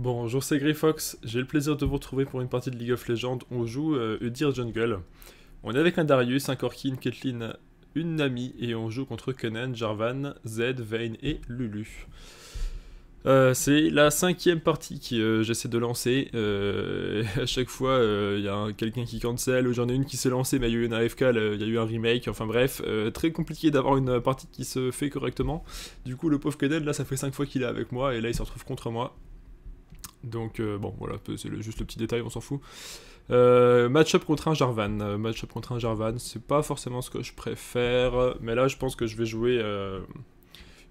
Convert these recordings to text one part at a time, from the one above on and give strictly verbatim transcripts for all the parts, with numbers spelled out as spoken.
Bonjour, c'est Gryfox, j'ai le plaisir de vous retrouver pour une partie de League of Legends. On joue euh, Udyr Jungle. On est avec un Darius, un Corki, une Caitlyn, une Nami, et on joue contre Kennen, Jarvan, Zed, Vayne et Lulu. Euh, c'est la cinquième partie que euh, j'essaie de lancer. Euh, à chaque fois, il euh, y a quelqu'un qui cancel, ou j'en ai une qui s'est lancée, mais il y a eu une A F K, il y a eu un remake, enfin bref. Euh, très compliqué d'avoir une partie qui se fait correctement. Du coup, le pauvre Kennen, là, ça fait cinq fois qu'il est avec moi, et là, il se retrouve contre moi. Donc euh, bon voilà, c'est juste le petit détail, on s'en fout. Euh, match-up contre un Jarvan, euh, match-up contre un Jarvan, c'est pas forcément ce que je préfère, mais là je pense que je vais jouer euh,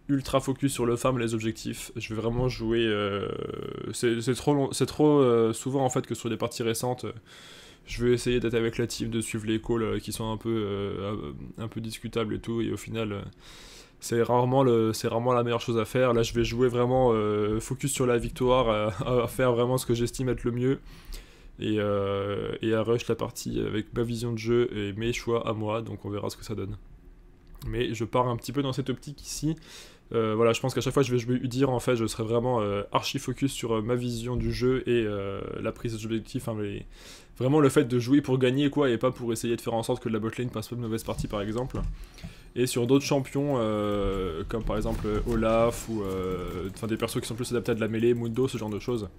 ultra focus sur le farm et les objectifs. Je vais vraiment jouer, euh, c'est trop, long, trop euh, souvent en fait que sur des parties récentes, euh, je vais essayer d'être avec la team, de suivre les calls euh, qui sont un peu, euh, un peu discutables et tout, et au final... Euh, C'est rarement, rarement la meilleure chose à faire. Là, je vais jouer vraiment euh, focus sur la victoire, euh, à faire vraiment ce que j'estime être le mieux. Et, euh, et à rush la partie avec ma vision de jeu et mes choix à moi. Donc, on verra ce que ça donne. Mais je pars un petit peu dans cette optique ici. Euh, voilà, je pense qu'à chaque fois que je vais jouer Udyr, en fait, je serai vraiment euh, archi focus sur euh, ma vision du jeu et euh, la prise d'objectif. Hein, mais vraiment le fait de jouer pour gagner, quoi, et pas pour essayer de faire en sorte que la botlane passe pas de mauvaise partie, par exemple. Et sur d'autres champions, euh, comme par exemple Olaf, ou euh, des persos qui sont plus adaptés à de la mêlée, Mundo, ce genre de choses.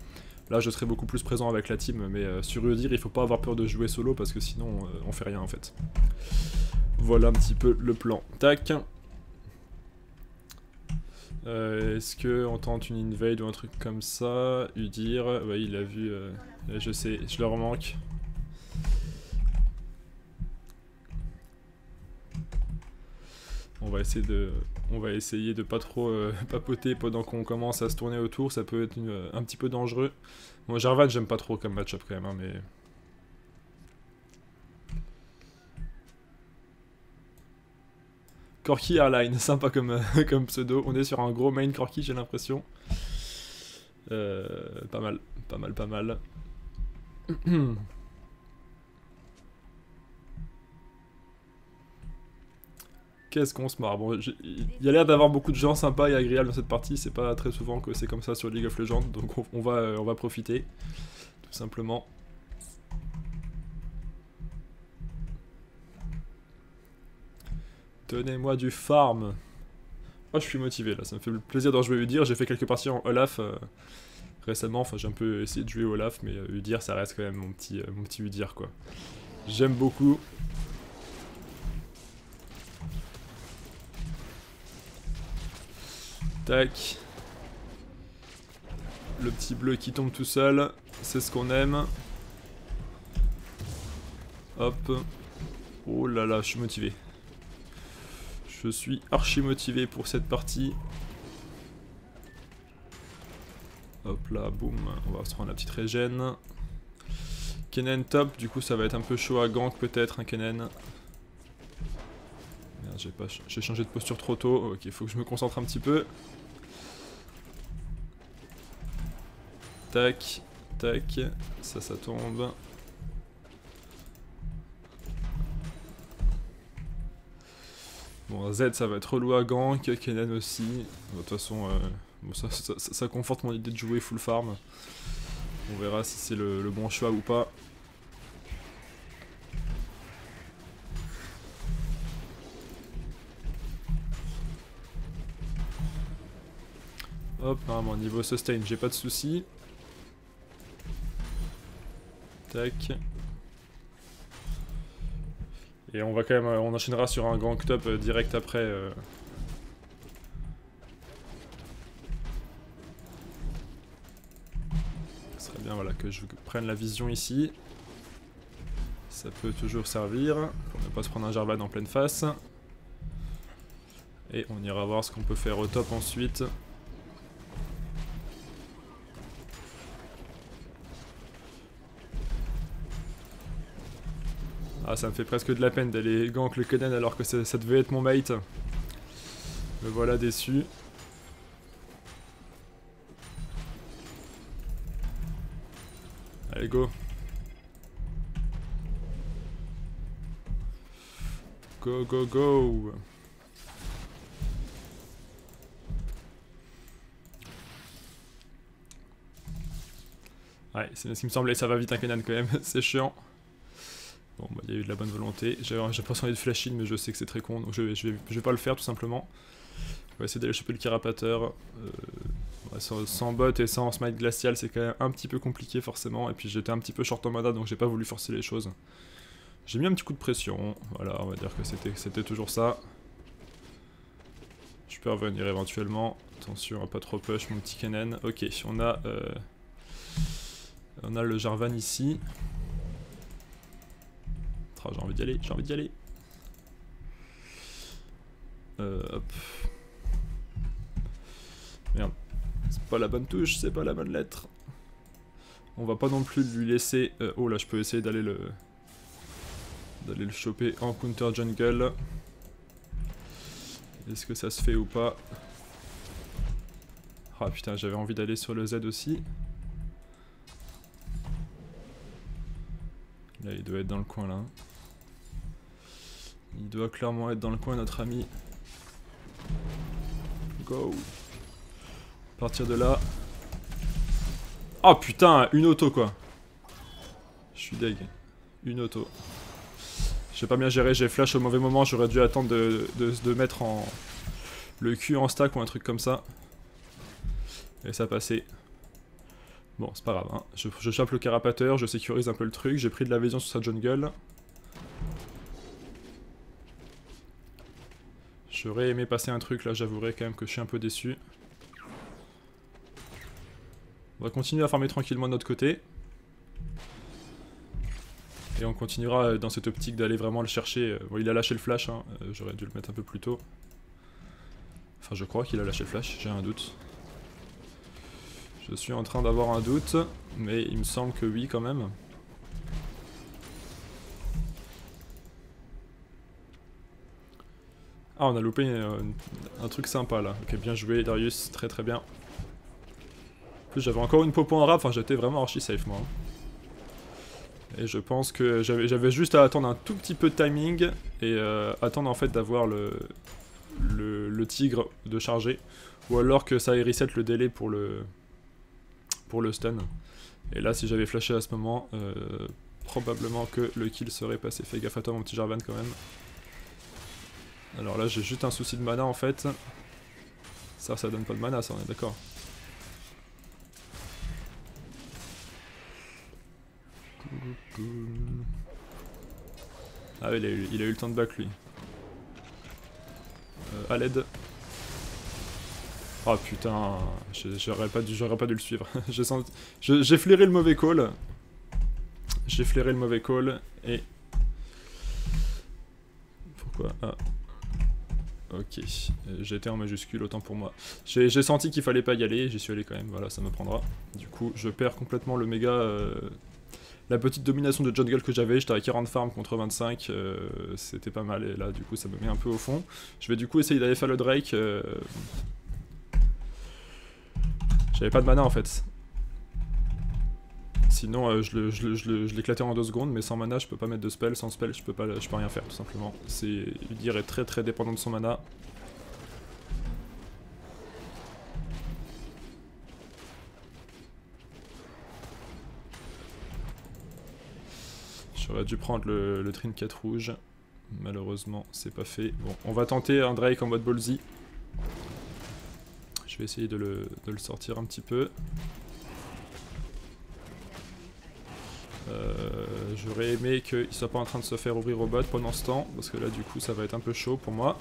Là, je serai beaucoup plus présent avec la team, mais euh, sur Udyr, il faut pas avoir peur de jouer solo, parce que sinon, euh, on fait rien, en fait. Voilà un petit peu le plan. Tac. Euh, Est-ce qu'on tente une invade ou un truc comme ça? Udyr, ouais, il a vu, euh, je sais, je leur manque. On va essayer de, on va essayer de pas trop euh, papoter pendant qu'on commence à se tourner autour, ça peut être une, euh, un petit peu dangereux. Moi, Jarvan, j'aime pas trop comme match-up quand même, hein, mais... Corki Airline, sympa comme, euh, comme pseudo. On est sur un gros main Corki, j'ai l'impression. Euh, pas mal, pas mal, pas mal. Qu'est-ce qu'on se marre. Bon, il y a l'air d'avoir beaucoup de gens sympas et agréables dans cette partie, c'est pas très souvent que c'est comme ça sur League of Legends, donc on, on, va, on va profiter, tout simplement. Donnez-moi du farm. Oh, je suis motivé là, ça me fait plaisir d'en jouer Udyr, j'ai fait quelques parties en Olaf euh, récemment, enfin j'ai un peu essayé de jouer Olaf, mais euh, Udyr ça reste quand même mon petit, euh, mon petit Udyr quoi. J'aime beaucoup. Tac. Le petit bleu qui tombe tout seul, c'est ce qu'on aime. Hop. Oh là là, je suis motivé. Je suis archi motivé pour cette partie. Hop là, boum. On va se prendre la petite régène. Kennen top, du coup ça va être un peu chaud à gank peut-être, hein, Kennen. J'ai changé de posture trop tôt, ok, faut que je me concentre un petit peu. Tac, tac, ça, ça tombe. Bon, Z, ça va être relou à gank, Kennen aussi. De toute façon, euh, bon, ça, ça, ça, ça conforte mon idée de jouer full farm. On verra si c'est le, le bon choix ou pas. Hop, normalement niveau sustain, j'ai pas de soucis. Tac. Et on va quand même, on enchaînera sur un gank top direct après. Euh... Ce serait bien voilà, que je prenne la vision ici. Ça peut toujours servir pour ne pas se prendre un Jarvan en pleine face. Et on ira voir ce qu'on peut faire au top ensuite. Ah, ça me fait presque de la peine d'aller gank le Kennen alors que ça, ça devait être mon mate. Me voilà déçu. Allez, go. Go, go, go. Ouais, c'est ce qui me semblait, ça va vite un Kennen quand même, c'est chiant. Bon, bah il y a eu de la bonne volonté. J'ai presque envie de flash in, mais je sais que c'est très con, donc je, je, vais, je vais pas le faire tout simplement. On va essayer d'aller choper le carapateur. Euh, sans, sans bot et sans smite glacial, c'est quand même un petit peu compliqué forcément. Et puis j'étais un petit peu short en mana, donc j'ai pas voulu forcer les choses. J'ai mis un petit coup de pression, voilà, on va dire que c'était toujours ça. Je peux revenir éventuellement. Attention à pas trop push mon petit Kennen. Ok, on a, euh, on a le Jarvan ici. Oh, j'ai envie d'y aller, j'ai envie d'y aller. Euh, hop. Merde. C'est pas la bonne touche, c'est pas la bonne lettre. On va pas non plus lui laisser... Euh, oh là, je peux essayer d'aller le... D'aller le choper en counter jungle. Est-ce que ça se fait ou pas? Ah oh, putain, j'avais envie d'aller sur le Z aussi. Là, il doit être dans le coin, là. Il doit clairement être dans le coin, notre ami. Go. À partir de là. Oh putain, une auto, quoi. Je suis deg. Une auto. J'ai pas bien géré, j'ai flash au mauvais moment, j'aurais dû attendre de, de, de mettre en le cul en stack ou un truc comme ça. Et ça passait. Bon, c'est pas grave, hein. je, je chope le carapateur, je sécurise un peu le truc, j'ai pris de la vision sur sa jungle. J'aurais aimé passer un truc là, j'avouerai quand même que je suis un peu déçu. On va continuer à farmer tranquillement de notre côté. Et on continuera dans cette optique d'aller vraiment le chercher. Bon, il a lâché le flash, hein. J'aurais dû le mettre un peu plus tôt. Enfin, je crois qu'il a lâché le flash, j'ai un doute. Je suis en train d'avoir un doute, mais il me semble que oui quand même. Ah, on a loupé une, un truc sympa là. Ok, bien joué Darius, très très bien. En plus j'avais encore une popo en rap, enfin j'étais vraiment archi safe moi. Et je pense que j'avais juste à attendre un tout petit peu de timing et euh, attendre en fait d'avoir le, le, le tigre de charger. Ou alors que ça reset le délai pour le pour le stun. Et là si j'avais flashé à ce moment, euh, probablement que le kill serait passé. Fais gaffe à toi mon petit Jarvan quand même. Alors là j'ai juste un souci de mana en fait. Ça ça donne pas de mana, ça on est d'accord. Ah oui, il a, eu, il a eu le temps de back lui. Euh, à l'aide. Oh putain, j'aurais pas, pas dû le suivre. J'ai flairé le mauvais call. J'ai flairé le mauvais call et... Pourquoi? Ah. Ok, j'étais en majuscule, autant pour moi. J'ai senti qu'il fallait pas y aller, j'y suis allé quand même, voilà, ça me prendra. Du coup, je perds complètement le méga... Euh... La petite domination de jungle que j'avais, j'étais à quarante farm contre vingt-cinq, euh, c'était pas mal. Et là, du coup, ça me met un peu au fond. Je vais du coup essayer d'aller faire le Drake... Euh... J'avais pas de mana en fait. Sinon euh, je l'éclatais en deux secondes, mais sans mana je peux pas mettre de spell, sans spell je peux pas, je peux rien faire tout simplement. Udyr est très très dépendant de son mana. J'aurais dû prendre le, le trinket rouge. Malheureusement c'est pas fait. Bon, on va tenter un Drake en mode ballsy. Je vais essayer de le, de le sortir un petit peu. Euh, J'aurais aimé qu'il soit pas en train de se faire ouvrir au bot pendant ce temps, parce que là du coup ça va être un peu chaud pour moi.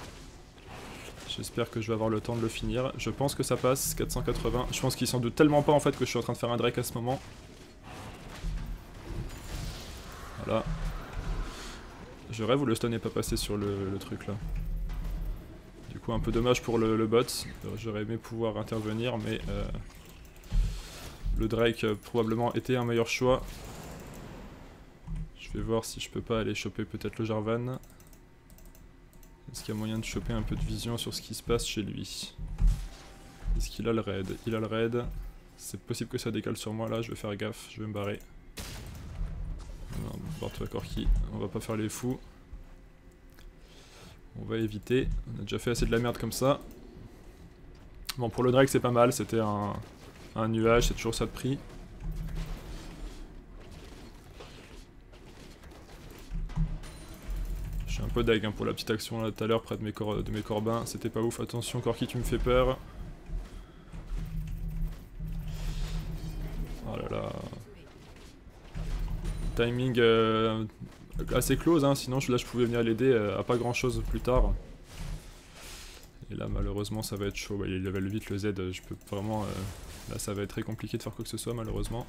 J'espère que je vais avoir le temps de le finir. Je pense que ça passe, quatre cent quatre-vingts. Je pense qu'il s'en doute tellement pas en fait que je suis en train de faire un Drake à ce moment. Voilà. Je rêve où le stun n'est pas passé sur le, le truc là. Du coup un peu dommage pour le, le bot, j'aurais aimé pouvoir intervenir mais euh, le Drake euh, probablement était un meilleur choix. Je vais voir si je peux pas aller choper peut-être le Jarvan. Est-ce qu'il y a moyen de choper un peu de vision sur ce qui se passe chez lui? Est-ce qu'il a le raid? Il a le raid, c'est possible que ça décale sur moi là, je vais faire gaffe, je vais me barrer. Non, barre-toi Corki, on va pas faire les fous. On va éviter, on a déjà fait assez de la merde comme ça. Bon, pour le Drake c'est pas mal, c'était un, un nuage, c'est toujours ça de prix. Un peu dag hein, pour la petite action là tout à l'heure près de mes, cor de mes corbins, c'était pas ouf. Attention Corki, tu me fais peur. Oh là là. Timing euh, assez close hein, sinon là je pouvais venir l'aider euh, à pas grand chose plus tard. Et là malheureusement ça va être chaud, bah, il level vite le Z, je peux vraiment... Euh, là ça va être très compliqué de faire quoi que ce soit malheureusement.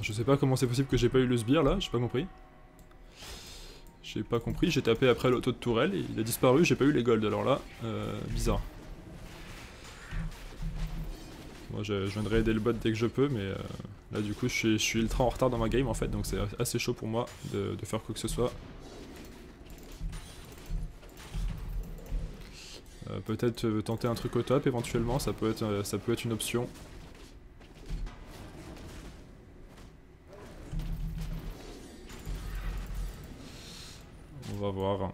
Je sais pas comment c'est possible que j'ai pas eu le sbire là, j'ai pas compris. J'ai pas compris, j'ai tapé après l'auto de tourelle et il a disparu, j'ai pas eu les golds alors là, euh, bizarre. Moi je, je viendrai aider le bot dès que je peux mais euh, là du coup je suis, je suis ultra en retard dans ma game en fait, donc c'est assez chaud pour moi de, de faire quoi que ce soit. Euh, peut-être euh, tenter un truc au top éventuellement, ça peut être, euh, ça peut être une option. On va voir.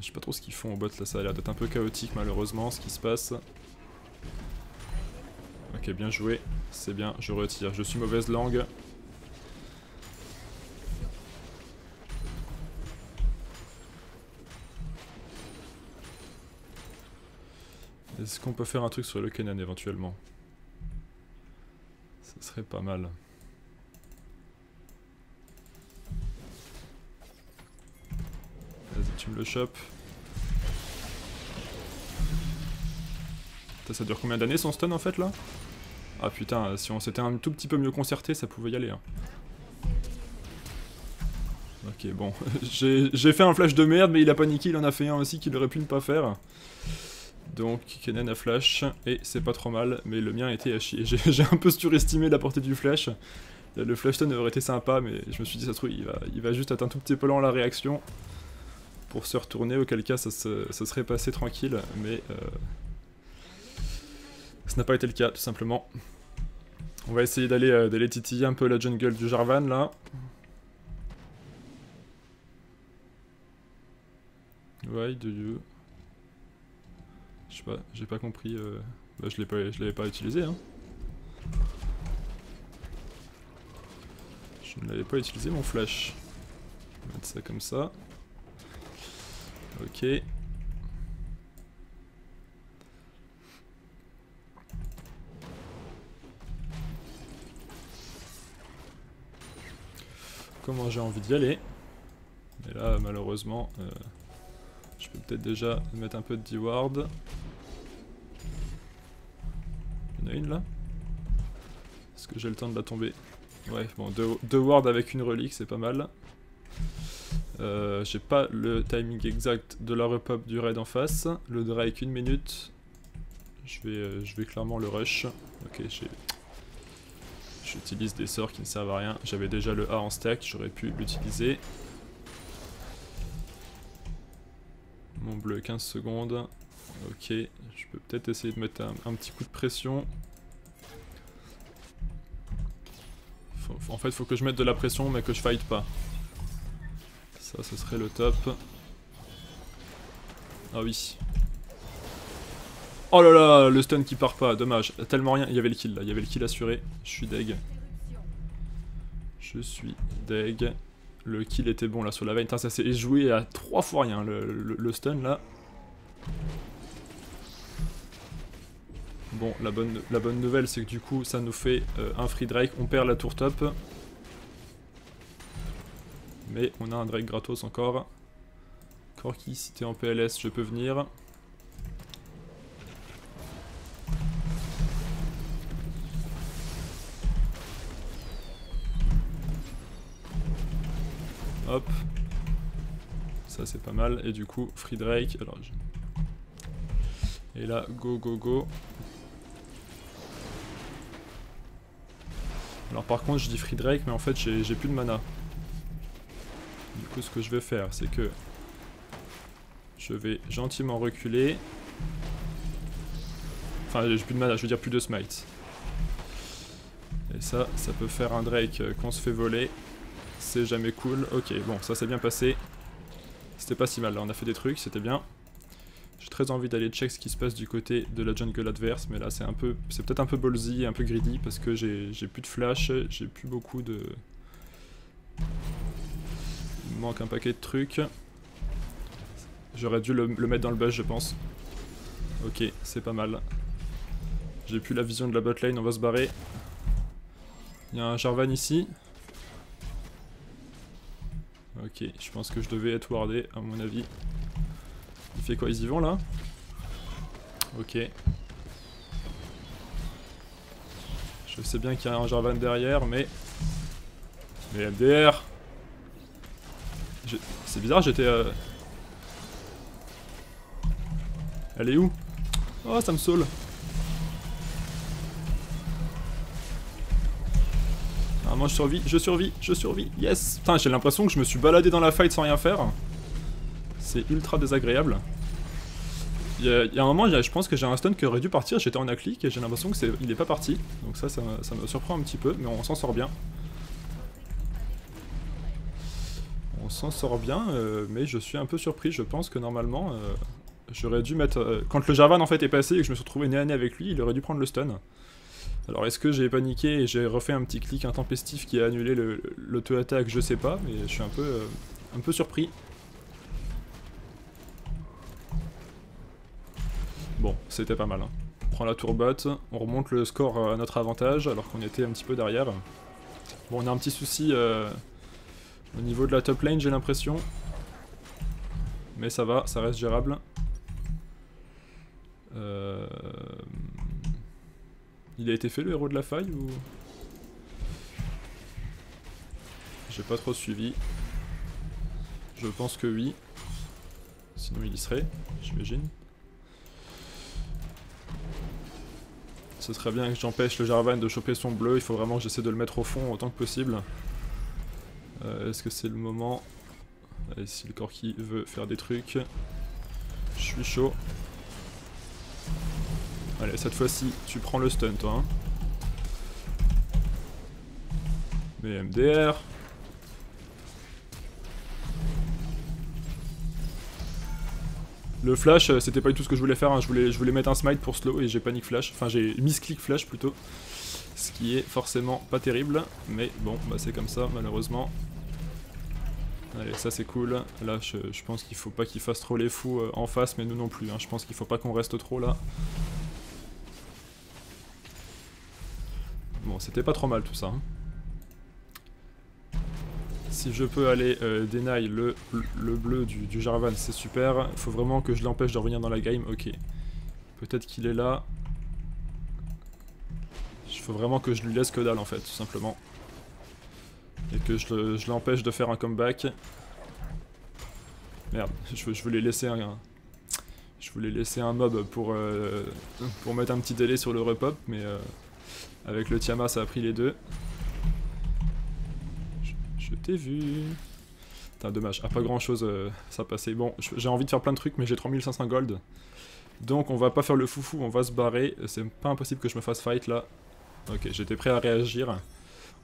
Je sais pas trop ce qu'ils font au bot là, ça a l'air d'être un peu chaotique malheureusement ce qui se passe. Ok, bien joué, c'est bien, je retire, je suis mauvaise langue. Est-ce qu'on peut faire un truc sur le Kennen éventuellement? Ça serait pas mal. Tu me le chopes. Putain, ça dure combien d'années son stun en fait là? Ah putain, si on s'était un tout petit peu mieux concerté, ça pouvait y aller. Hein. Ok, bon. J'ai fait un flash de merde, mais il a paniqué, il en a fait un aussi qu'il aurait pu ne pas faire. Donc Kennen a flash, et c'est pas trop mal, mais le mien était à chier. J'ai un peu surestimé la portée du flash. Le flash stun aurait été sympa, mais je me suis dit, ça se trouve, il va, il va juste être un tout petit peu lent la réaction. Pour se retourner, auquel cas ça, se, ça serait passé tranquille, mais euh, ça n'a pas été le cas, tout simplement. On va essayer d'aller euh, d'aller titiller un peu la jungle du Jarvan, là. Ouais, de Dieu. Je sais pas, j'ai pas compris. Euh... Bah, je l'ai pas, je l'avais pas utilisé, hein. Je ne l'avais pas utilisé, mon flash. Je vais mettre ça comme ça. Ok. Comment j'ai envie d'y aller. Et là, malheureusement, euh, je peux peut-être déjà mettre un peu de D-Ward. Il y en a une là. Est-ce que j'ai le temps de la tomber? Ouais, bon, deux, deux wards avec une relique, c'est pas mal. Euh, j'ai pas le timing exact de la repop du raid en face. Le Drake une minute. Je vais, euh, je vais clairement le rush. Ok, j'utilise des sorts qui ne servent à rien. J'avais déjà le A en stack, j'aurais pu l'utiliser. Mon bleu quinze secondes. Ok, je peux peut-être essayer de mettre un, un petit coup de pression. Faut, faut, en fait, faut que je mette de la pression mais que je fight pas. Ça, ce serait le top. Ah oui. Oh là là, le stun qui part pas, dommage. Tellement rien, il y avait le kill là, il y avait le kill assuré. Je suis deg. Je suis deg. Le kill était bon là sur la Vayne. Ça s'est joué à trois fois rien, le, le, le stun là. Bon, la bonne, la bonne nouvelle, c'est que du coup, ça nous fait euh, un free Drake. On perd la tour top. Mais on a un Drake gratos encore. Corki, si t'es en P L S, je peux venir. Hop. Ça, c'est pas mal. Et du coup, free Drake. Alors, je... Et là, go, go, go. Alors, par contre, je dis free Drake, mais en fait, j'ai plus de mana. Du coup, ce que je vais faire, c'est que je vais gentiment reculer. Enfin, j'ai plus de mana, je veux dire plus de smite. Et ça, ça peut faire un Drake qu'on se fait voler. C'est jamais cool. Ok, bon, ça s'est bien passé. C'était pas si mal, là, on a fait des trucs, c'était bien. J'ai très envie d'aller check ce qui se passe du côté de la jungle adverse, mais là c'est un peu, c'est peut-être un peu ballsy, un peu greedy, parce que j'ai plus de flash, j'ai plus beaucoup de... Il me manque un paquet de trucs. J'aurais dû le, le mettre dans le bush, je pense. Ok, c'est pas mal. J'ai plus la vision de la botlane, on va se barrer. Il y a un Jarvan ici. Ok, je pense que je devais être wardé, à mon avis. Il fait quoi? Ils y vont là? Ok. Je sais bien qu'il y a un Jarvan derrière, mais... Mais M D R! Je... C'est bizarre, j'étais... Euh... Elle est où? Oh, ça me saoule! Normalement, je survis, je survis, je survis, yes! Putain, j'ai l'impression que je me suis baladé dans la fight sans rien faire. C'est ultra désagréable. Il y, a, il y a un moment, je pense que j'ai un stun qui aurait dû partir, j'étais en A-click et j'ai l'impression qu'il n'est pas parti. Donc ça, ça, ça me surprend un petit peu, mais on s'en sort bien. On s'en sort bien, euh, mais je suis un peu surpris, je pense que normalement... Euh, J'aurais dû mettre... Euh, quand le Jarvan en fait est passé et que je me suis retrouvé nez à nez avec lui, il aurait dû prendre le stun. Alors est-ce que j'ai paniqué et j'ai refait un petit clic intempestif qui a annulé l'auto-attaque? Je sais pas, mais je suis un peu, euh, un peu surpris. Bon, c'était pas mal. Hein. On prend la tourbotte, on remonte le score à notre avantage alors qu'on était un petit peu derrière. Bon, on a un petit souci euh, au niveau de la top lane, j'ai l'impression. Mais ça va, ça reste gérable. Euh... Il a été fait le héros de la faille ou... J'ai pas trop suivi. Je pense que oui. Sinon il y serait, j'imagine. Ce serait bien que j'empêche le Jarvan de choper son bleu, il faut vraiment que j'essaie de le mettre au fond autant que possible. Euh, Est-ce que c'est le moment? Allez, si le Corki veut faire des trucs. Je suis chaud. Allez, cette fois-ci, tu prends le stun, toi. Hein. Mais M D R. Le flash, c'était pas du tout ce que je voulais faire. Hein. Je, voulais, je voulais mettre un smite pour slow et j'ai panic flash. Enfin, j'ai misclick flash plutôt. Ce qui est forcément pas terrible. Mais bon, bah, c'est comme ça, malheureusement. Allez, ça c'est cool. Là, je, je pense qu'il faut pas qu'il fasse trop les fous euh, en face, mais nous non plus. Hein. Je pense qu'il faut pas qu'on reste trop là. Bon, c'était pas trop mal tout ça. Si je peux aller euh, deny le, le, le bleu du, du Jarvan, c'est super. Faut vraiment que je l'empêche de revenir dans la game. Ok. Peut-être qu'il est là. Il faut vraiment que je lui laisse que dalle en fait, tout simplement. Et que je, je l'empêche de faire un comeback. Merde, je, je voulais laisser un... Je voulais laisser un mob pour, euh, pour mettre un petit délai sur le repop, mais... Euh, Avec le Tiamat, ça a pris les deux. Je, je t'ai vu. Putain, dommage. Ah, pas grand chose, euh, ça passait. Bon, j'ai envie de faire plein de trucs, mais j'ai trois mille cinq cents gold. Donc, on va pas faire le foufou, on va se barrer. C'est pas impossible que je me fasse fight là. Ok, j'étais prêt à réagir.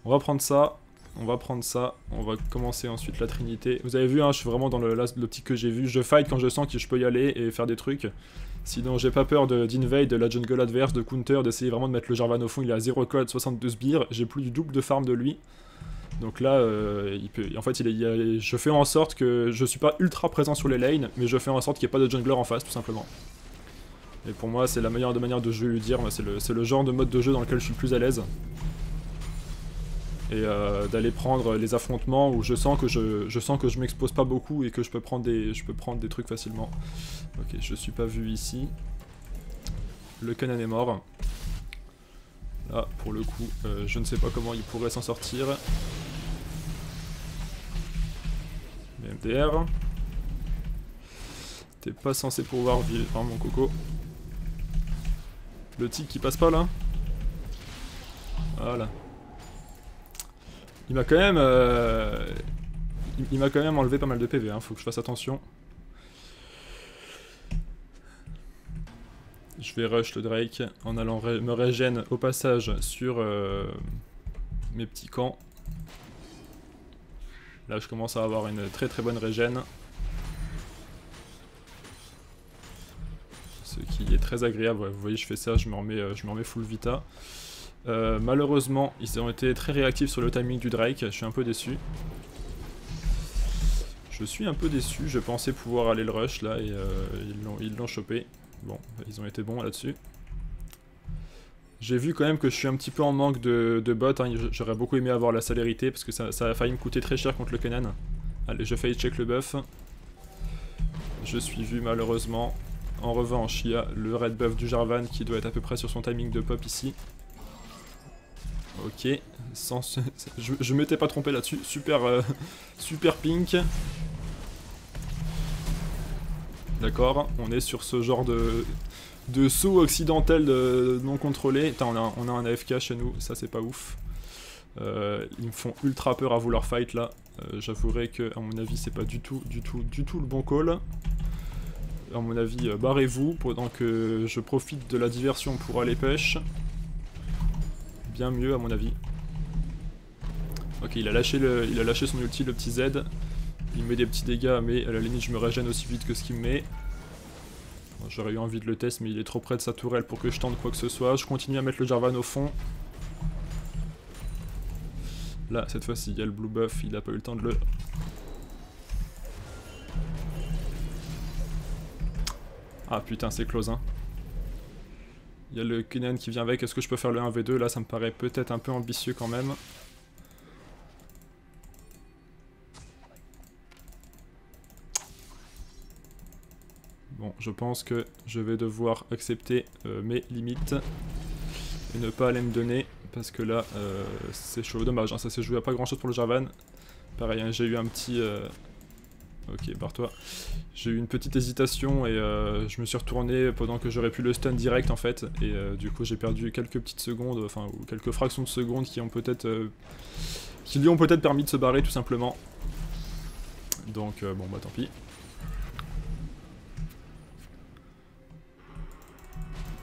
On va prendre ça. On va prendre ça. On va commencer ensuite la trinité. Vous avez vu, hein, je suis vraiment dans le, là, le petit que j'ai vu. Je fight quand je sens que je peux y aller et faire des trucs. Sinon, j'ai pas peur d'invade, de, de la jungle adverse, de counter, d'essayer vraiment de mettre le Jarvan au fond. Il a zéro code, soixante-deux sbires, j'ai plus du double de farm de lui. Donc là, euh, il peut, en fait, il est, il est, je fais en sorte que je suis pas ultra présent sur les lanes, mais je fais en sorte qu'il n'y ait pas de jungler en face, tout simplement. Et pour moi, c'est la meilleure de manière de jouer Udyr, c'est le, le genre de mode de jeu dans lequel je suis le plus à l'aise. Et euh, d'aller prendre les affrontements où je sens que je, je sens que je m'expose pas beaucoup et que je peux prendre des, je peux prendre des trucs facilement. Ok, je suis pas vu ici. Le Kennen est mort. Là, pour le coup, euh, je ne sais pas comment il pourrait s'en sortir. Mais M D R. T'es pas censé pouvoir vivre, hein, mon coco. Le tic qui passe pas là. Voilà. Il m'a quand même, euh, il, il m'a quand même enlevé pas mal de P V, hein, faut que je fasse attention. Je vais rush le Drake en allant ré me régène au passage sur euh, mes petits camps. Là je commence à avoir une très très bonne régène. très agréable. Ouais, vous voyez, je fais ça, je me remets, je me remets full vita. Euh, malheureusement, ils ont été très réactifs sur le timing du Drake. Je suis un peu déçu. Je suis un peu déçu. Je pensais pouvoir aller le rush là et euh, ils l'ont chopé. Bon, ils ont été bons là-dessus. J'ai vu quand même que je suis un petit peu en manque de, de bots. Hein. J'aurais beaucoup aimé avoir la célérité parce que ça, ça a failli me coûter très cher contre le Kennen. Allez, je failli check le buff. Je suis vu malheureusement. En revanche, il y a le red buff du Jarvan qui doit être à peu près sur son timing de pop ici. Ok, sans ce... je, je m'étais pas trompé là-dessus, super, euh, super pink. D'accord, on est sur ce genre de, de saut accidentel de... non contrôlé. Putain, on a, on a un A F K chez nous, ça c'est pas ouf. Euh, ils me font ultra peur à vouloir fight là. Euh, J'avouerai que, à mon avis, c'est pas du tout, du tout, du tout le bon call. À mon avis, euh, barrez-vous pendant que je profite de la diversion pour aller pêche. Bien mieux à mon avis. Ok, il a lâché le, il a lâché son ulti, le petit Zed. Il me met des petits dégâts, mais à la limite je me régène aussi vite que ce qu'il me met. Bon, j'aurais eu envie de le test, mais il est trop près de sa tourelle pour que je tente quoi que ce soit. Je continue à mettre le Jarvan au fond. Là, cette fois-ci, il y a le blue buff, il a pas eu le temps de le... Ah putain, c'est close hein. Il y a le Kennen qui vient avec, est-ce que je peux faire le un v deux? Là ça me paraît peut-être un peu ambitieux quand même. Bon, je pense que je vais devoir accepter euh, mes limites et ne pas aller me donner, parce que là euh, c'est chaud, dommage, hein, ça s'est joué à pas grand chose pour le Jarvan. Pareil, hein, j'ai eu un petit... Euh... Ok, barre-toi. J'ai eu une petite hésitation et euh, je me suis retourné pendant que j'aurais pu le stun direct en fait. Et euh, du coup j'ai perdu quelques petites secondes, enfin ou quelques fractions de secondes qui ont peut-être euh, qui lui ont peut-être permis de se barrer tout simplement. Donc euh, bon bah tant pis.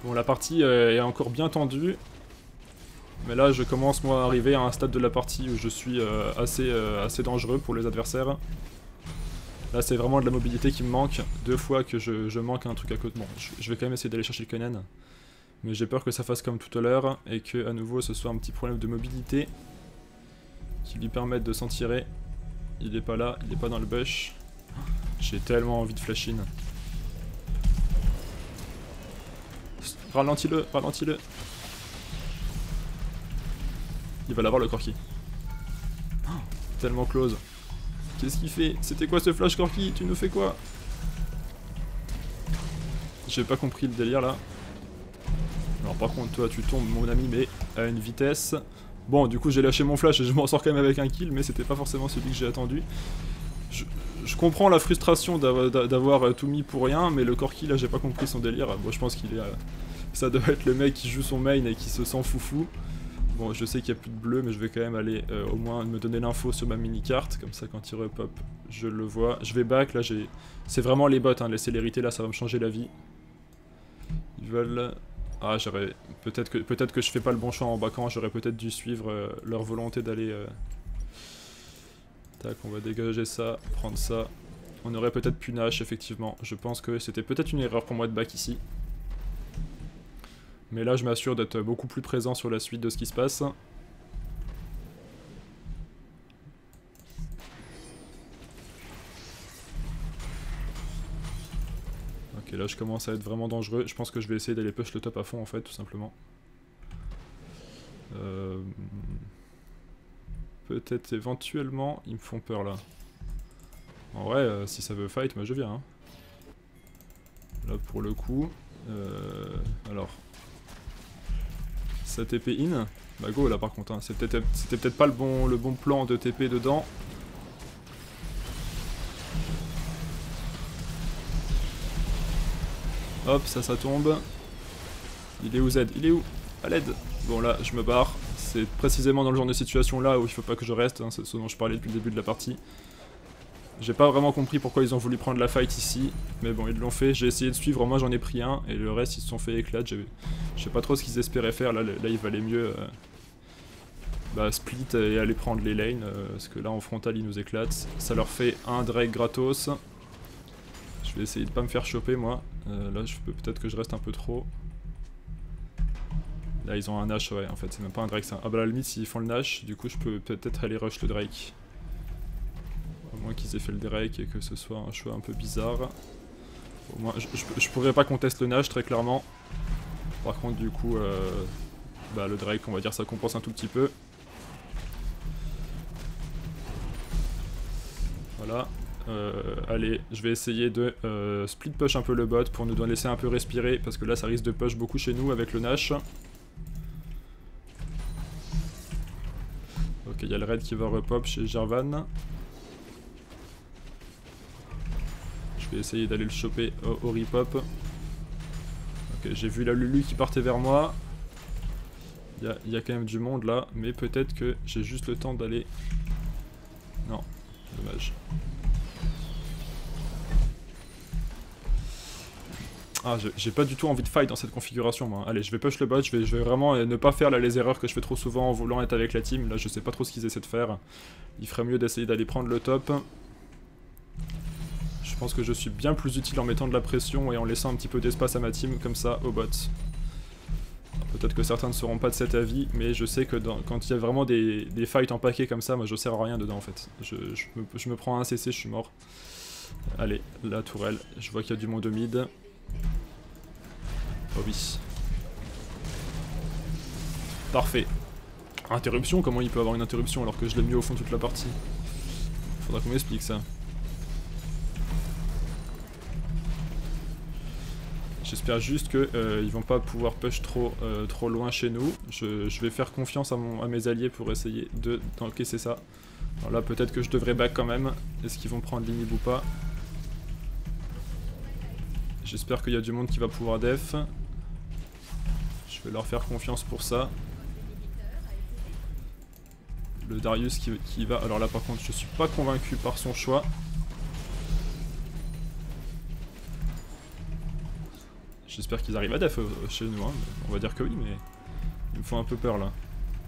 Bon, la partie euh, est encore bien tendue. Mais là je commence moi à arriver à un stade de la partie où je suis euh, assez, euh, assez dangereux pour les adversaires. Là c'est vraiment de la mobilité qui me manque, deux fois que je, je manque un truc à côté. Bon, je, je vais quand même essayer d'aller chercher le Kennen, mais j'ai peur que ça fasse comme tout à l'heure, et que à nouveau ce soit un petit problème de mobilité qui lui permette de s'en tirer. Il est pas là, il est pas dans le bush. J'ai tellement envie de flash in. Ralentis-le, ralentis-le. Il va l'avoir le Corki. Oh, tellement close. Qu'est-ce qu'il fait? C'était quoi ce flash, Corki? Tu nous fais quoi? J'ai pas compris le délire là. Alors par contre toi tu tombes mon ami, mais à une vitesse. Bon, du coup j'ai lâché mon flash et je m'en sors quand même avec un kill, mais c'était pas forcément celui que j'ai attendu. Je, je comprends la frustration d'avoir tout mis pour rien, mais le Corki là j'ai pas compris son délire. Bon, je pense qu'il est... Euh, ça doit être le mec qui joue son main et qui se sent foufou. Bon, je sais qu'il n'y a plus de bleu, mais je vais quand même aller euh, au moins me donner l'info sur ma mini-carte. Comme ça, quand il repop, je le vois. Je vais back, là, j'ai... C'est vraiment les bots, hein, les célérités, là, ça va me changer la vie. Ils veulent... Ah, j'aurais... Peut-être que... peut-être que je fais pas le bon choix en backant, j'aurais peut-être dû suivre euh, leur volonté d'aller... Euh... Tac, on va dégager ça, prendre ça. On aurait peut-être pu Nash, effectivement. Je pense que c'était peut-être une erreur pour moi de back ici. Mais là, je m'assure d'être beaucoup plus présent sur la suite de ce qui se passe. Ok, là, je commence à être vraiment dangereux. Je pense que je vais essayer d'aller push le top à fond, en fait, tout simplement. Euh... Peut-être éventuellement, ils me font peur, là. En vrai, euh, si ça veut fight, moi, je viens. Hein. Là, pour le coup... Euh... Alors... Ça T P in, bah go là par contre, hein. C'était peut-être pas le bon, le bon plan de T P dedans. Hop, ça, ça tombe. Il est où Z? Il est où? À l'aide. Bon là, je me barre. C'est précisément dans le genre de situation là où il faut pas que je reste, hein. C'est ce dont je parlais depuis le début de la partie. J'ai pas vraiment compris pourquoi ils ont voulu prendre la fight ici, mais bon, ils l'ont fait. J'ai essayé de suivre, moi j'en ai pris un, et le reste ils se sont fait éclater. Je sais pas trop ce qu'ils espéraient faire, là, là il valait mieux euh, bah, split et aller prendre les lanes, euh, parce que là en frontal ils nous éclatent. Ça leur fait un Drake gratos. Je vais essayer de pas me faire choper moi. Euh, là, je peux peut-être que je reste un peu trop. Là, ils ont un Nash, ouais, en fait, c'est même pas un Drake, c'est un... Ah bah à la limite, s'ils font le Nash, du coup, je peux peut-être aller rush le Drake. Au moins qu'ils aient fait le Drake et que ce soit un choix un peu bizarre. Au moins, je, je, je pourrais pas contester le Nash, très clairement. Par contre, du coup, euh, bah, le Drake, on va dire, ça compense un tout petit peu. Voilà. Euh, allez, je vais essayer de euh, split push un peu le bot pour nous laisser un peu respirer, parce que là, ça risque de push beaucoup chez nous avec le Nash. Ok, il y a le raid qui va repop chez Jarvan. Je vais essayer d'aller le choper au, au repop. Ok, j'ai vu la Lulu qui partait vers moi. Il y, y a quand même du monde là, mais peut-être que j'ai juste le temps d'aller... Non, dommage. Ah, j'ai pas du tout envie de fight dans cette configuration, moi. Allez, je vais push le bot, je vais, je vais vraiment ne pas faire là, les erreurs que je fais trop souvent en voulant être avec la team. Là, je sais pas trop ce qu'ils essaient de faire. Il ferait mieux d'essayer d'aller prendre le top. Je pense que je suis bien plus utile en mettant de la pression et en laissant un petit peu d'espace à ma team, comme ça, au bot. Peut-être que certains ne seront pas de cet avis, mais je sais que dans, quand il y a vraiment des, des fights en paquet comme ça, moi, je sers à rien dedans, en fait. Je, je, me, je me prends un C C, je suis mort. Allez, la tourelle. Je vois qu'il y a du monde au mid. Oh oui. Parfait. Interruption, comment il peut avoir une interruption alors que je l'ai mis au fond toute la partie? Faudra qu'on m'explique ça. J'espère juste qu'ils euh, vont pas pouvoir push trop, euh, trop loin chez nous. Je, je vais faire confiance à, mon, à mes alliés pour essayer de d'encaisser ça. Alors là, peut-être que je devrais back quand même. Est-ce qu'ils vont prendre l'inhib ou pas? J'espère qu'il y a du monde qui va pouvoir def. Je vais leur faire confiance pour ça. Le Darius qui, qui va... Alors là par contre je suis pas convaincu par son choix. J'espère qu'ils arrivent à def chez nous, hein. On va dire que oui, mais ils me font un peu peur là.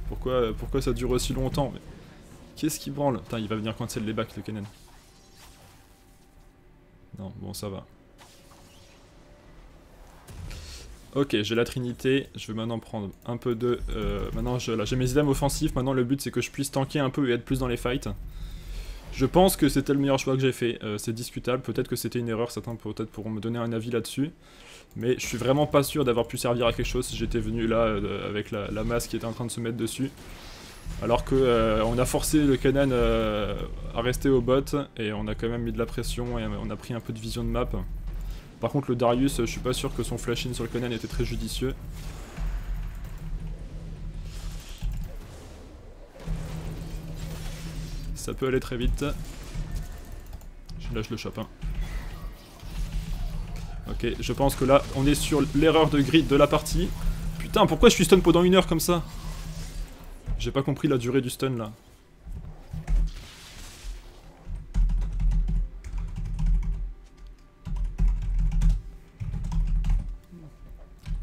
Pourquoi, pourquoi ça dure aussi longtemps? Qu'est-ce qui branle? Putain, il va venir cancel les backs de Kennen. Non, bon ça va. Ok, j'ai la trinité, je vais maintenant prendre un peu de... Euh, maintenant j'ai mes items offensifs, maintenant le but c'est que je puisse tanker un peu et être plus dans les fights. Je pense que c'était le meilleur choix que j'ai fait, euh, c'est discutable, peut-être que c'était une erreur, certains peut-être pourront me donner un avis là-dessus. Mais je suis vraiment pas sûr d'avoir pu servir à quelque chose si j'étais venu là euh, avec la, la masse qui était en train de se mettre dessus. Alors que euh, on a forcé le Kennen euh, à rester au bot et on a quand même mis de la pression et on a pris un peu de vision de map. Par contre le Darius, je suis pas sûr que son flash-in sur le Kennen était très judicieux. Ça peut aller très vite. Je lâche le chope. Hein. Ok, je pense que là, on est sur l'erreur de grid de la partie. Putain, pourquoi je suis stun pendant une heure comme ça? J'ai pas compris la durée du stun là.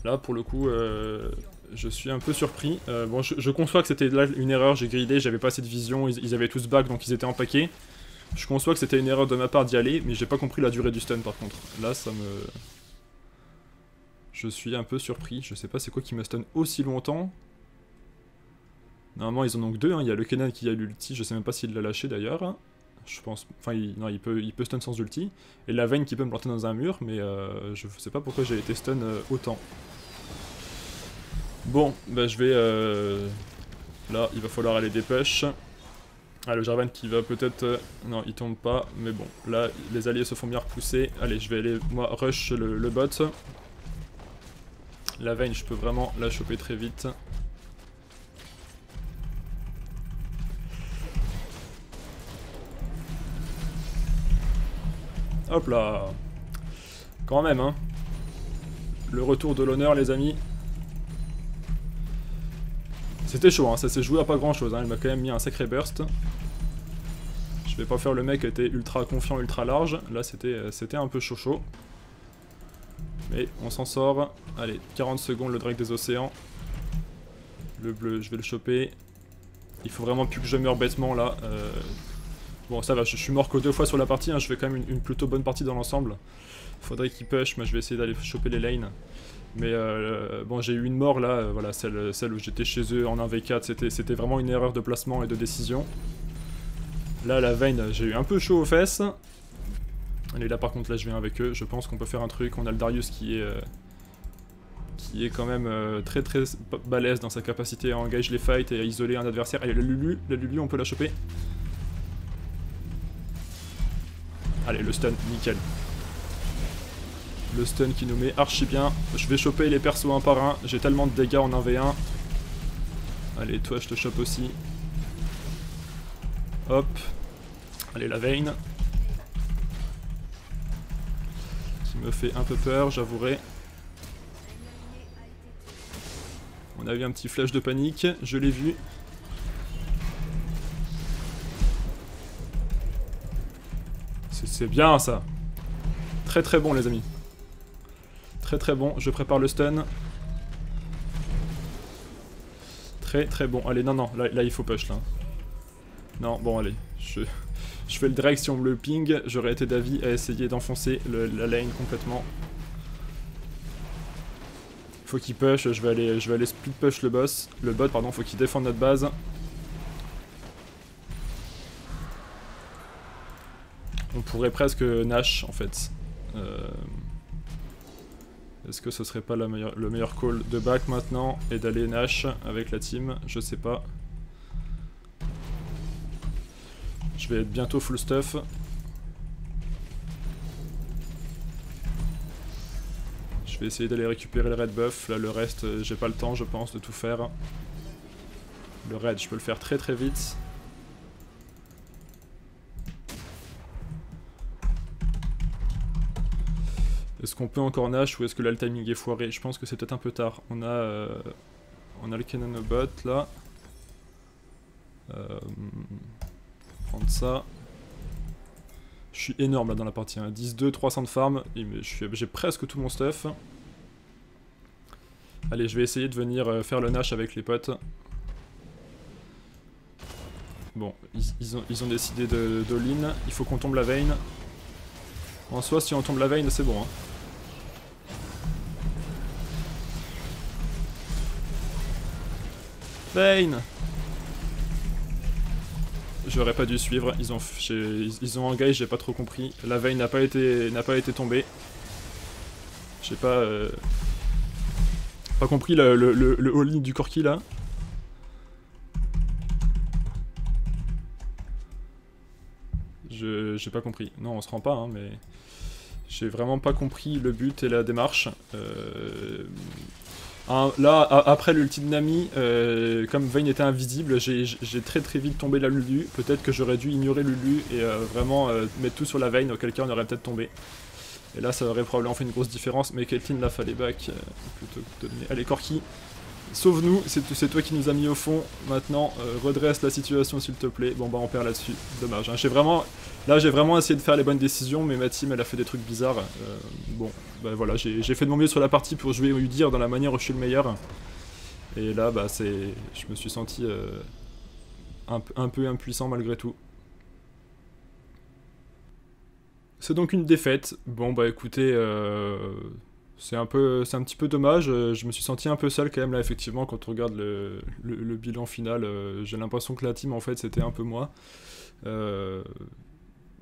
Là, pour le coup, euh, je suis un peu surpris. Euh, bon, je, je conçois que c'était là une erreur, j'ai gridé, j'avais pas assez de vision, ils, ils avaient tous back, donc ils étaient en paquet. Je conçois que c'était une erreur de ma part d'y aller, mais j'ai pas compris la durée du stun par contre. Là, ça me... Je suis un peu surpris, je sais pas c'est quoi qui me stun aussi longtemps. Normalement, ils en ont que deux, hein. Il y a le Kennen qui a l'ulti, je sais même pas s'il l'a lâché d'ailleurs. Je pense... Enfin, il... non, il peut, il peut stun sans ulti. Et la Vayne qui peut me planter dans un mur, mais euh, je sais pas pourquoi j'ai été stun euh, autant. Bon, bah je vais... Euh... Là, il va falloir aller des push. Ah, le Jarvan qui va peut-être... Euh... Non, il tombe pas, mais bon. Là, les alliés se font bien repousser. Allez, je vais aller, moi, rush le, le bot. La Vayne, je peux vraiment la choper très vite. Hop là! Quand même, hein! Le retour de l'honneur, les amis. C'était chaud, hein. Ça s'est joué à pas grand chose, hein. Il m'a quand même mis un sacré burst. Je vais pas faire le mec qui était ultra confiant, ultra large. Là, c'était un peu chaud chaud. Mais on s'en sort. Allez, quarante secondes, le Drake des océans. Le bleu, je vais le choper. Il faut vraiment plus que je meure bêtement, là. Euh... Bon, ça va, je suis mort que deux fois sur la partie, hein. Je fais quand même une, une plutôt bonne partie dans l'ensemble. Faudrait qu'il push, moi je vais essayer d'aller choper les lanes. Mais euh, bon, j'ai eu une mort là, euh, voilà, celle, celle où j'étais chez eux en un v quatre, c'était vraiment une erreur de placement et de décision. Là, la Vayne, j'ai eu un peu chaud aux fesses. Allez, là par contre, là je viens avec eux, je pense qu'on peut faire un truc. On a le Darius qui est, euh, qui est quand même euh, très très balèze dans sa capacité à engager les fights et à isoler un adversaire. Allez, la Lulu, la Lulu, on peut la choper. Allez, le stun, nickel. Le stun qui nous met archi bien. Je vais choper les persos un par un. J'ai tellement de dégâts en un v un. Allez, toi, je te chope aussi. Hop. Allez, la Vayne. Qui me fait un peu peur, j'avouerai. On a eu un petit flash de panique. Je l'ai vu. C'est bien, ça. Très très bon, les amis. Très très bon, je prépare le stun. Très très bon, allez, non non, là, là il faut push là. Non, bon allez, je, je fais le Drake si on me le ping, j'aurais été d'avis à essayer d'enfoncer la lane complètement. Faut qu'il push, je vais aller, je vais aller split push le boss, le bot pardon, faut qu'il défende notre base. On pourrait presque Nash en fait. Euh... Est-ce que ce serait pas la meilleure, le meilleur call de back maintenant et d'aller Nash avec la team? Je sais pas. Je vais être bientôt full stuff. Je vais essayer d'aller récupérer le red buff. Là, le reste, j'ai pas le temps, je pense, de tout faire. Le red, je peux le faire très très vite. Est-ce qu'on peut encore Nash ou est-ce que là le timing est foiré? Je pense que c'est peut-être un peu tard. On a, euh, on a le Kennen au bot là. Euh, prendre ça. Je suis énorme là dans la partie. Hein. dix deux, trois cents de farm. J'ai presque tout mon stuff. Allez, je vais essayer de venir euh, faire le Nash avec les potes. Bon, ils, ils, ont, ils ont décidé de d'all-in. Il faut qu'on tombe la Vayne. En soi, si on tombe la Vayne, c'est bon. Hein. Vayne. J'aurais pas dû suivre, ils ont, ils ont engage, j'ai pas trop compris. La Vayne n'a pas été, n'a pas été tombée. J'ai pas, euh, pas compris le, le, le, le all-in du Corki là. J'ai pas compris. Non, on se rend pas, hein, mais j'ai vraiment pas compris le but et la démarche. Euh... Un, là, a, après l'ulti de Nami, euh, comme Vayne était invisible, j'ai très très vite tombé la Lulu. Peut-être que j'aurais dû ignorer Lulu et euh, vraiment euh, mettre tout sur la Vayne, auquel cas on aurait peut-être tombé. Et là, ça aurait probablement fait une grosse différence, mais Caitlyn, là, fallait back euh, plutôt que de donner. Allez, Corki, sauve-nous, c'est toi qui nous a mis au fond. Maintenant, euh, redresse la situation s'il te plaît. Bon bah on perd là-dessus, dommage. Hein. J'ai vraiment, là j'ai vraiment essayé de faire les bonnes décisions, mais ma team elle a fait des trucs bizarres. Euh, bon, bah voilà, j'ai fait de mon mieux sur la partie pour jouer Udyr dans la manière où je suis le meilleur. Et là, bah c'est, je me suis senti euh, un, un peu impuissant malgré tout. C'est donc une défaite. Bon bah écoutez... Euh... C'est un, un petit peu dommage, je me suis senti un peu seul quand même là effectivement quand on regarde le, le, le bilan final, euh, j'ai l'impression que la team en fait c'était un peu moi. Euh,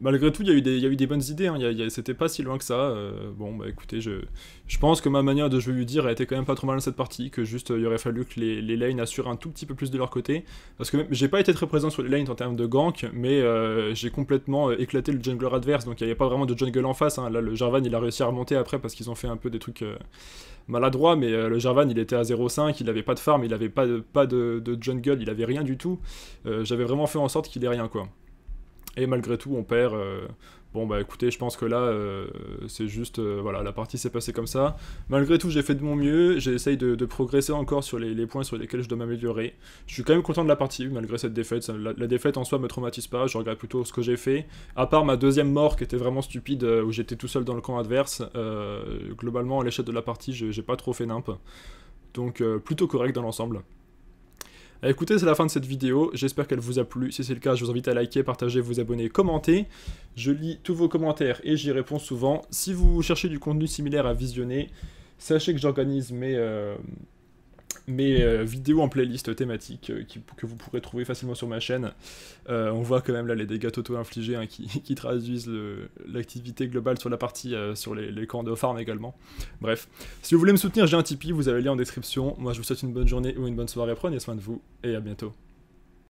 malgré tout il y, y a eu des bonnes idées, hein. C'était pas si loin que ça. Euh, bon bah écoutez, je, je pense que ma manière de jouer Udyr a été quand même pas trop mal dans cette partie, que juste il aurait fallu que les, les lanes assurent un tout petit peu plus de leur côté, parce que j'ai pas été très présent sur les lanes en termes de gank, mais euh, j'ai complètement éclaté le jungler adverse, donc il n'y avait pas vraiment de jungle en face, hein. Là le Jarvan il a réussi à remonter après parce qu'ils ont fait un peu des trucs euh, maladroits, mais euh, le Jarvan il était à zéro cinq, il avait pas de farm, il avait pas de, pas de, de jungle, il avait rien du tout, euh, j'avais vraiment fait en sorte qu'il ait rien quoi. Et malgré tout, on perd. Euh, bon, bah écoutez, je pense que là, euh, c'est juste... Euh, voilà, la partie s'est passée comme ça. Malgré tout, j'ai fait de mon mieux. J'essaye de, de progresser encore sur les, les points sur lesquels je dois m'améliorer. Je suis quand même content de la partie, malgré cette défaite. Ça, la, la défaite, en soi, me traumatise pas. Je regarde plutôt ce que j'ai fait. À part ma deuxième mort, qui était vraiment stupide, euh, où j'étais tout seul dans le camp adverse. Euh, globalement, à l'échelle de la partie, j'ai pas trop fait nimp. Donc, euh, plutôt correct dans l'ensemble. Écoutez, c'est la fin de cette vidéo, j'espère qu'elle vous a plu. Si c'est le cas, je vous invite à liker, partager, vous abonner, commenter. Je lis tous vos commentaires et j'y réponds souvent. Si vous cherchez du contenu similaire à visionner, sachez que j'organise mes... Euh... mes euh, vidéos en playlist thématique euh, qui, que vous pourrez trouver facilement sur ma chaîne. Euh, on voit quand même là les dégâts totaux infligés hein, qui, qui traduisent l'activité globale sur la partie, euh, sur les, les camps de farm également. Bref, si vous voulez me soutenir, j'ai un Tipeee, vous avez le lien en description. Moi je vous souhaite une bonne journée ou une bonne soirée, prenez soin de vous et à bientôt.